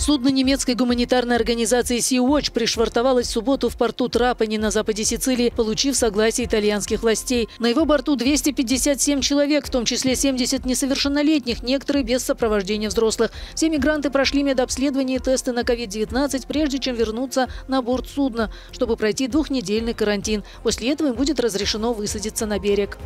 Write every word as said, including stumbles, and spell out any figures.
Судно немецкой гуманитарной организации «SeaWatch» пришвартовалось в субботу в порту Трапани на западе Сицилии, получив согласие итальянских властей. На его борту двести пятьдесят семь человек, в том числе семьдесят несовершеннолетних, некоторые без сопровождения взрослых. Все мигранты прошли медобследование и тесты на ковид девятнадцать, прежде чем вернуться на борт судна, чтобы пройти двухнедельный карантин. После этого им будет разрешено высадиться на берег.